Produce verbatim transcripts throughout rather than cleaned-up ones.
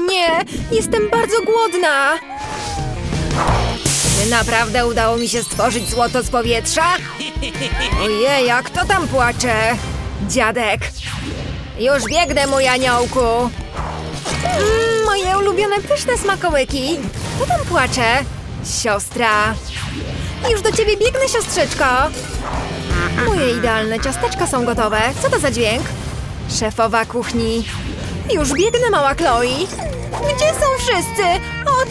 nie! Jestem bardzo głodna! Czy naprawdę udało mi się stworzyć złoto z powietrza? Ojej, jak kto tam płacze? Dziadek! Już biegnę, mój aniołku! Mm, moje ulubione pyszne smakołyki! Kto tam płacze? Siostra! Już do ciebie biegnę, siostrzyczko! Moje idealne ciasteczka są gotowe. Co to za dźwięk? Szefowa kuchni. Już biegnę, mała Chloe. Gdzie są wszyscy?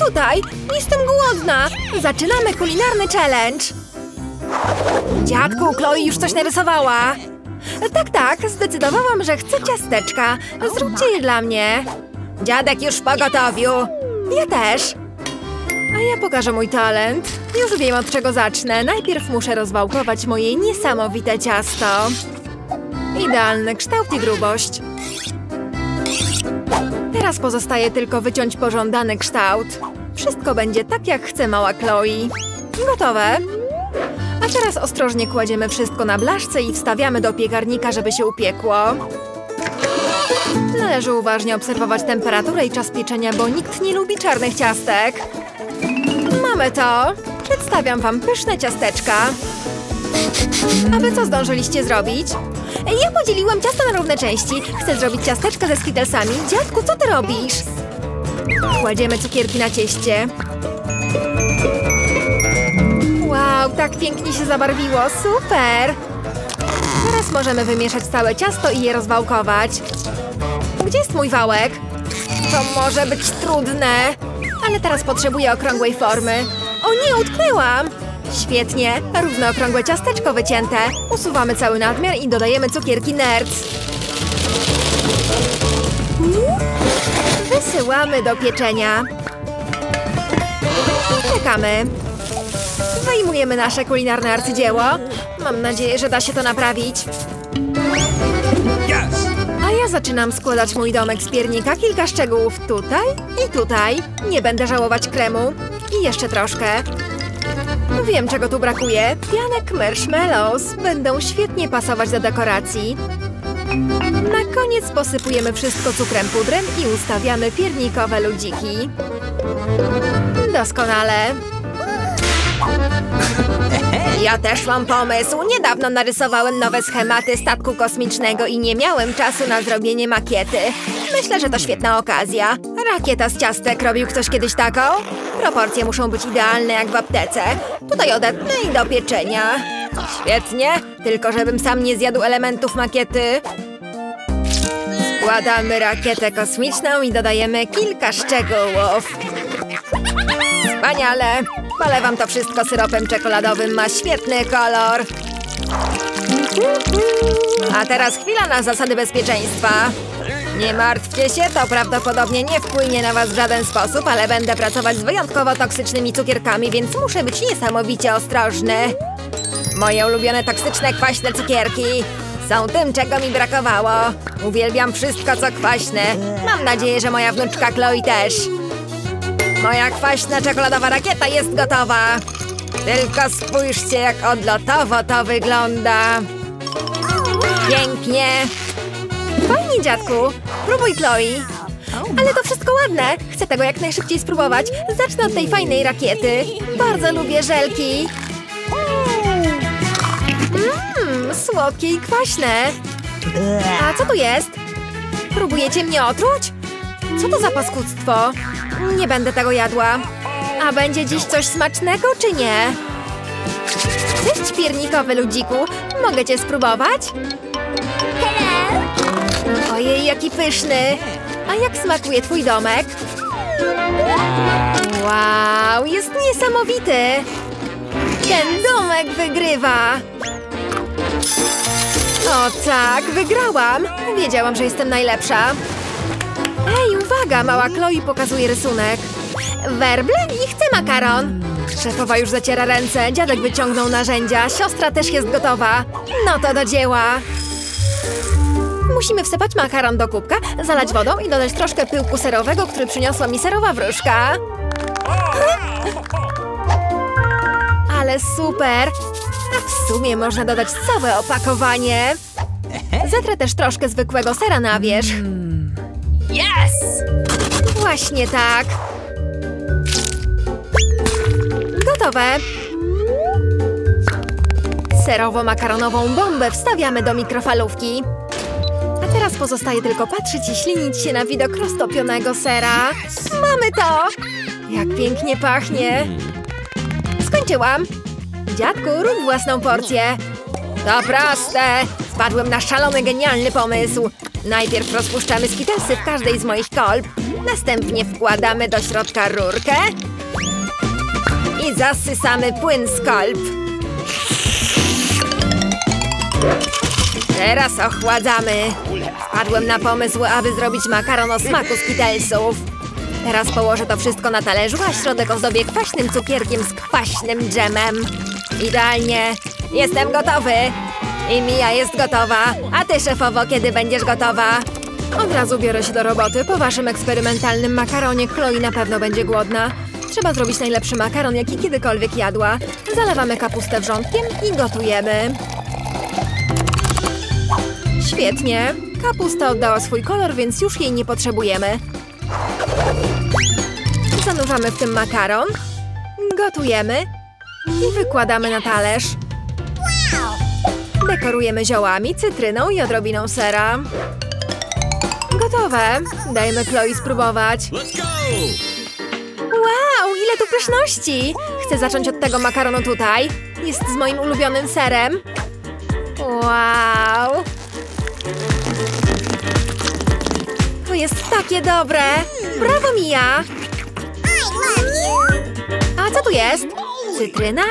O, tutaj. Jestem głodna. Zaczynamy kulinarny challenge. Dziadku, Chloe już coś narysowała. Tak, tak. Zdecydowałam, że chcę ciasteczka. Zróbcie je dla mnie. Dziadek już w pogotowiu. Ja też. A ja pokażę mój talent. Już wiem, od czego zacznę. Najpierw muszę rozwałkować moje niesamowite ciasto. Idealny kształt i grubość. Teraz pozostaje tylko wyciąć pożądany kształt. Wszystko będzie tak, jak chce mała Chloe. Gotowe. A teraz ostrożnie kładziemy wszystko na blaszce i wstawiamy do piekarnika, żeby się upiekło. Należy uważnie obserwować temperaturę i czas pieczenia, bo nikt nie lubi czarnych ciastek. Mamy to! Przedstawiam wam pyszne ciasteczka. A wy co zdążyliście zrobić? Ja podzieliłam ciasto na równe części. Chcę zrobić ciasteczka ze skittlesami. Dziadku, co ty robisz? Kładziemy cukierki na cieście. Wow, tak pięknie się zabarwiło. Super! Teraz możemy wymieszać całe ciasto i je rozwałkować. Gdzie jest mój wałek? To może być trudne. Ale teraz potrzebuję okrągłej formy. O nie, utknęłam! Świetnie, równookrągłe ciasteczko wycięte. Usuwamy cały nadmiar i dodajemy cukierki nerds. Wysyłamy do pieczenia. Czekamy. Wyjmujemy nasze kulinarne arcydzieło. Mam nadzieję, że da się to naprawić. A ja zaczynam składać mój domek z piernika. Kilka szczegółów tutaj i tutaj. Nie będę żałować kremu. I jeszcze troszkę. Wiem, czego tu brakuje. Pianek marshmallows będą świetnie pasować do dekoracji. Na koniec posypujemy wszystko cukrem pudrem i ustawiamy piernikowe ludziki. Doskonale. Ja też mam pomysł. Niedawno narysowałem nowe schematy statku kosmicznego i nie miałem czasu na zrobienie makiety. Myślę, że to świetna okazja. Rakieta z ciastek robił ktoś kiedyś taką? Proporcje muszą być idealne jak w aptece. Tutaj odetnę i do pieczenia. Świetnie, tylko żebym sam nie zjadł elementów makiety. Składamy rakietę kosmiczną i dodajemy kilka szczegółów. Wspaniale! Polewam to wszystko syropem czekoladowym, ma świetny kolor. A teraz chwila na zasady bezpieczeństwa. Nie martwcie się, to prawdopodobnie nie wpłynie na was w żaden sposób, ale będę pracować z wyjątkowo toksycznymi cukierkami, więc muszę być niesamowicie ostrożny. Moje ulubione toksyczne kwaśne cukierki są tym, czego mi brakowało. Uwielbiam wszystko, co kwaśne. Mam nadzieję, że moja wnuczka Chloe też. Moja kwaśna czekoladowa rakieta jest gotowa. Tylko spójrzcie, jak odlotowo to wygląda. Pięknie. Fajnie, dziadku. Próbuj, Chloe. Ale to wszystko ładne. Chcę tego jak najszybciej spróbować. Zacznę od tej fajnej rakiety. Bardzo lubię żelki. Mmm, słodkie i kwaśne. A co tu jest? Próbujecie mnie otruć? Co to za paskudztwo? Nie będę tego jadła. A będzie dziś coś smacznego, czy nie? Cześć, piernikowy ludziku. Mogę cię spróbować? Ojej, jaki pyszny! A jak smakuje twój domek? Wow, jest niesamowity! Ten domek wygrywa! O tak, wygrałam! Wiedziałam, że jestem najlepsza. Ej, uwaga, mała Chloe pokazuje rysunek. Werble i chcę makaron. Szefowa już zaciera ręce, dziadek wyciągnął narzędzia, siostra też jest gotowa. No to do dzieła! Musimy wsypać makaron do kubka, zalać wodą i dodać troszkę pyłku serowego, który przyniosła mi serowa wróżka. Ale super! W sumie można dodać całe opakowanie. Zetrę też troszkę zwykłego sera na wierzch. Yes! Właśnie tak. Gotowe. Serowo-makaronową bombę wstawiamy do mikrofalówki. A teraz pozostaje tylko patrzeć i ślinić się na widok roztopionego sera. Mamy to! Jak pięknie pachnie. Skończyłam. Dziadku, rób własną porcję. To proste. Wpadłem na szalony, genialny pomysł. Najpierw rozpuszczamy skittlesy w każdej z moich kolb. Następnie wkładamy do środka rurkę. I zasysamy płyn z kolb. Teraz ochładzamy. Wpadłem na pomysł, aby zrobić makaron o smaku skittlesów. Teraz położę to wszystko na talerzu, a środek ozdobię kwaśnym cukierkiem z kwaśnym dżemem. Idealnie. Jestem gotowy. I Mia jest gotowa. A ty, szefowo, kiedy będziesz gotowa? Od razu biorę się do roboty. Po waszym eksperymentalnym makaronie Chloe na pewno będzie głodna. Trzeba zrobić najlepszy makaron, jaki kiedykolwiek jadła. Zalewamy kapustę wrzątkiem i gotujemy. Świetnie. Kapusta oddała swój kolor, więc już jej nie potrzebujemy. Zanurzamy w tym makaron. Gotujemy. I wykładamy na talerz. Dekorujemy ziołami, cytryną i odrobiną sera. Gotowe. Dajmy Chloe spróbować. Wow, ile tu pyszności! Chcę zacząć od tego makaronu tutaj. Jest z moim ulubionym serem. Wow! To jest takie dobre! Brawo, Mia! A co tu jest? Cytryna?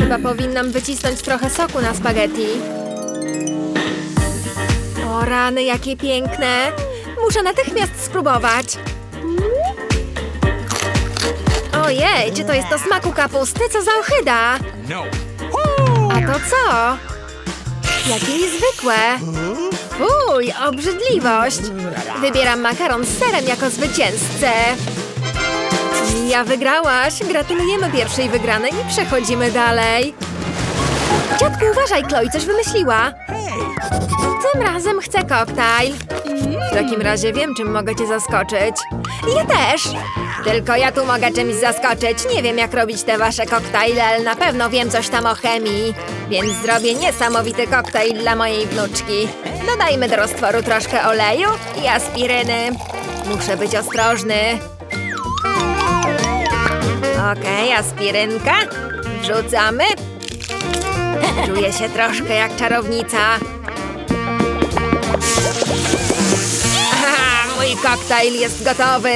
Chyba powinnam wycisnąć trochę soku na spaghetti. O rany, jakie piękne! Muszę natychmiast spróbować. Ojej, czy to jest do smaku kapusty? Co za ochyda! A to co? Jakie niezwykłe! Fuj, obrzydliwość! Wybieram makaron z serem jako zwycięzcę. Ja wygrałaś! Gratulujemy pierwszej wygranej i przechodzimy dalej. Dziadku, uważaj, Chloe coś wymyśliła. Tym razem chcę koktajl. W takim razie wiem, czym mogę cię zaskoczyć. Ja też! Tylko ja tu mogę czymś zaskoczyć. Nie wiem, jak robić te wasze koktajle, ale na pewno wiem coś tam o chemii. Więc zrobię niesamowity koktajl dla mojej wnuczki. Dodajmy do roztworu troszkę oleju i aspiryny. Muszę być ostrożny. Okej, okay, aspirynka. Wrzucamy. Czuję się troszkę jak czarownica. Aha, mój koktajl jest gotowy.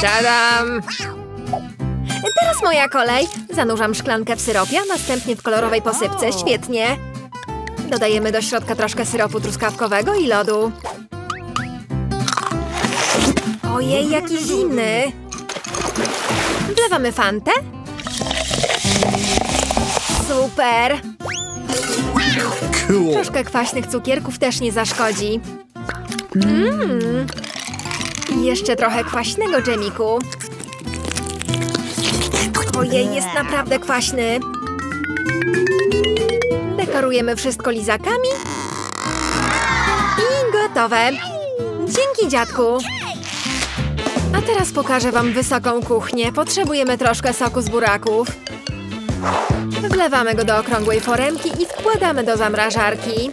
Tadam! Teraz moja kolej. Zanurzam szklankę w syropie, a następnie w kolorowej posypce. Świetnie. Dodajemy do środka troszkę syropu truskawkowego i lodu. Ojej, jaki zimny! Wlewamy fantę. Super! Cool. Troszkę kwaśnych cukierków też nie zaszkodzi. Mmm! I jeszcze trochę kwaśnego dżemiku. Ojej, jest naprawdę kwaśny. Dekorujemy wszystko lizakami. I gotowe. Dzięki, dziadku. A teraz pokażę wam wysoką kuchnię. Potrzebujemy troszkę soku z buraków. Wlewamy go do okrągłej foremki i wkładamy do zamrażarki.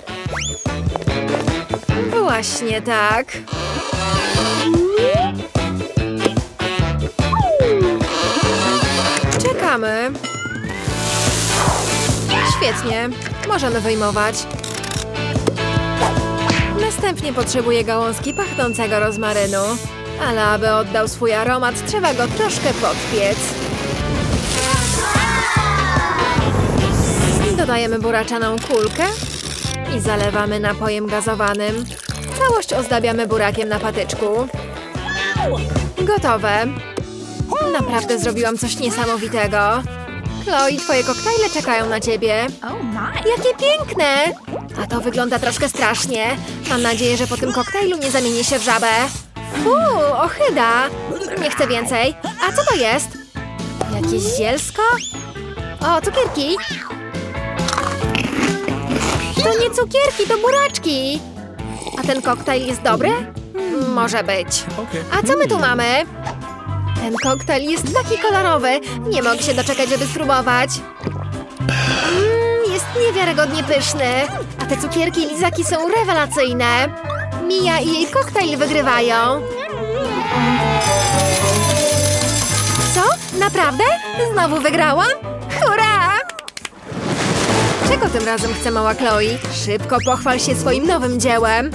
Właśnie tak. Czekamy. Świetnie. Możemy wyjmować. Następnie potrzebuję gałązki pachnącego rozmarynu. Ale aby oddał swój aromat, trzeba go troszkę podpiec. Dodajemy buraczaną kulkę i zalewamy napojem gazowanym. Całość ozdabiamy burakiem na patyczku. Gotowe. Naprawdę zrobiłam coś niesamowitego. Chloe, twoje koktajle czekają na ciebie. Jakie piękne! A to wygląda troszkę strasznie. Mam nadzieję, że po tym koktajlu nie zamieni się w żabę. Uuu, ochyda! Nie chcę więcej. A co to jest? Jakieś zielsko? O, cukierki! To nie cukierki, to buraczki! A ten koktajl jest dobry? Może być. A co my tu mamy? Ten koktajl jest taki kolorowy. Nie mogę się doczekać, żeby spróbować. Mmm, jest niewiarygodnie pyszny. A te cukierki i lizaki są rewelacyjne. Mia i jej koktajl wygrywają. Co? Naprawdę? Znowu wygrałam? Hurra! Czego tym razem chce mała Chloe? Szybko pochwal się swoim nowym dziełem.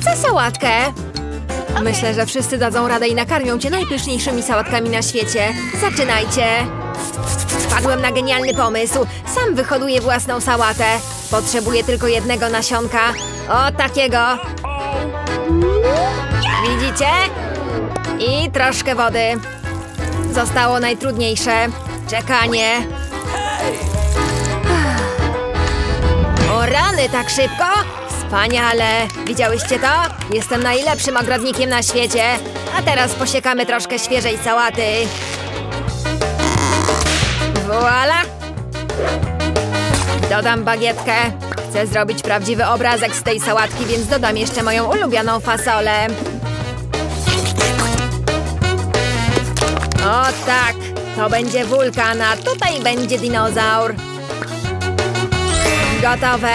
Chcę sałatkę. Myślę, że wszyscy dadzą radę i nakarmią cię najpyszniejszymi sałatkami na świecie. Zaczynajcie! Wpadłem na genialny pomysł. Sam wyhoduję własną sałatę. Potrzebuję tylko jednego nasionka. O, takiego. Widzicie? I troszkę wody. Zostało najtrudniejsze. Czekanie. O rany, tak szybko? Wspaniale. Widziałyście to? Jestem najlepszym ogrodnikiem na świecie. A teraz posiekamy troszkę świeżej sałaty. Voila. Dodam bagietkę. Chcę zrobić prawdziwy obrazek z tej sałatki, więc dodam jeszcze moją ulubioną fasolę. O tak, to będzie wulkan, a tutaj będzie dinozaur. Gotowe.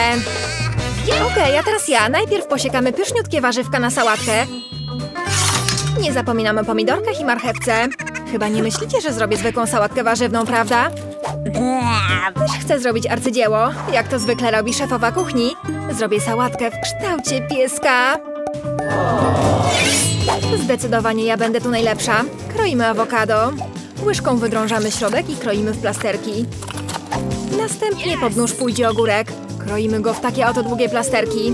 Okej, a teraz ja. Najpierw posiekamy pyszniutkie warzywka na sałatkę. Nie zapominam o pomidorkach i marchewce. Chyba nie myślicie, że zrobię zwykłą sałatkę warzywną, prawda? Też chcę zrobić arcydzieło. Jak to zwykle robi szefowa kuchni. Zrobię sałatkę w kształcie pieska. Zdecydowanie ja będę tu najlepsza. Kroimy awokado. Łyżką wydrążamy środek i kroimy w plasterki. Następnie pod nóż pójdzie ogórek. Kroimy go w takie oto długie plasterki.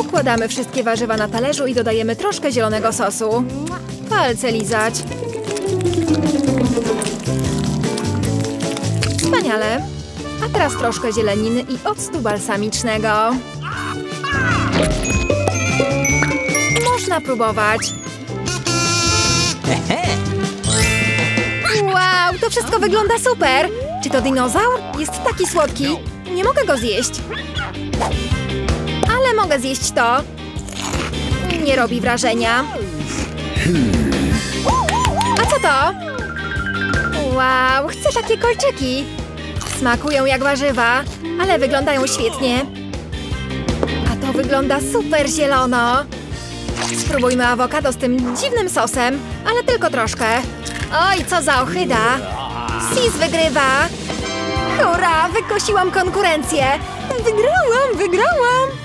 Układamy wszystkie warzywa na talerzu i dodajemy troszkę zielonego sosu. Palce lizać. Wspaniale. A teraz troszkę zieleniny i octu balsamicznego. Można próbować. Wow, to wszystko wygląda super. Czy to dinozaur? Jest taki słodki. Nie mogę go zjeść. Ale mogę zjeść to. Nie robi wrażenia. A co to? Wow, chcę takie kolczyki. Smakują jak warzywa, ale wyglądają świetnie. A to wygląda super zielono. Spróbujmy awokado z tym dziwnym sosem, ale tylko troszkę. Oj, co za ohyda. Sis wygrywa. Hurra, wykosiłam konkurencję. Wygrałam, wygrałam.